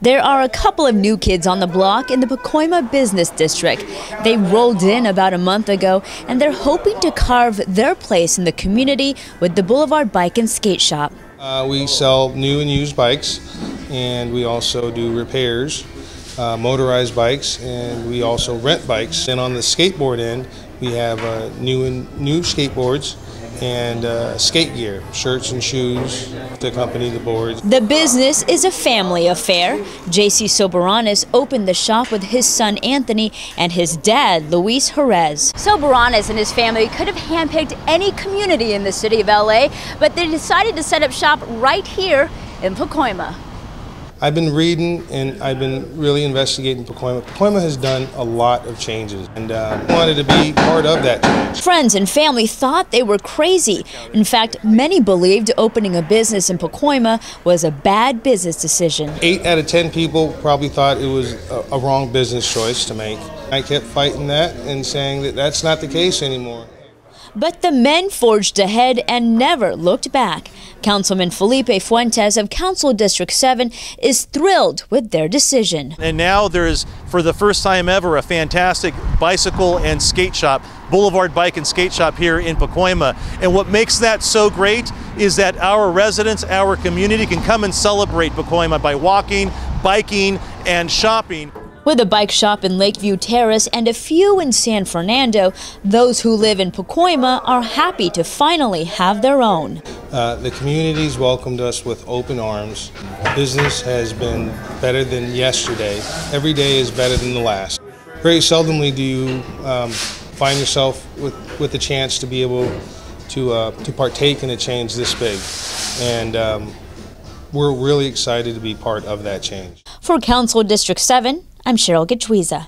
There are a couple of new kids on the block in the Pacoima Business District. They rolled in about a month ago, and they're hoping to carve their place in the community with the Boulevard Bike and Skate Shop. We sell new and used bikes, and we also do repairs, motorized bikes, and we also rent bikes. And on the skateboard end, we have new skateboards and skate gear, shirts and shoes to accompany the boards. The business is a family affair. JC Soberanis opened the shop with his son Anthony and his dad Luis Jerez. Soberanis and his family could have handpicked any community in the city of LA, but they decided to set up shop right here in Pacoima. I've been reading and I've been really investigating Pacoima. Pacoima has done a lot of changes, and wanted to be part of that change. Friends and family thought they were crazy. In fact, many believed opening a business in Pacoima was a bad business decision. 8 out of 10 people probably thought it was a wrong business choice to make. I kept fighting that and saying that that's not the case anymore. But the men forged ahead and never looked back. Councilman Felipe Fuentes of Council District 7 is thrilled with their decision. And now there is, for the first time ever, a fantastic bicycle and skate shop, Boulevard Bike and Skate Shop here in Pacoima. And what makes that so great is that our residents, our community can come and celebrate Pacoima by walking, biking, and shopping. With a bike shop in Lakeview Terrace and a few in San Fernando, those who live in Pacoima are happy to finally have their own. The community's welcomed us with open arms. Business has been better than yesterday. Every day is better than the last. Very seldomly do you find yourself with the chance to be able to partake in a change this big. And we're really excited to be part of that change. For Council District 7, I'm Cheryl Kichweza.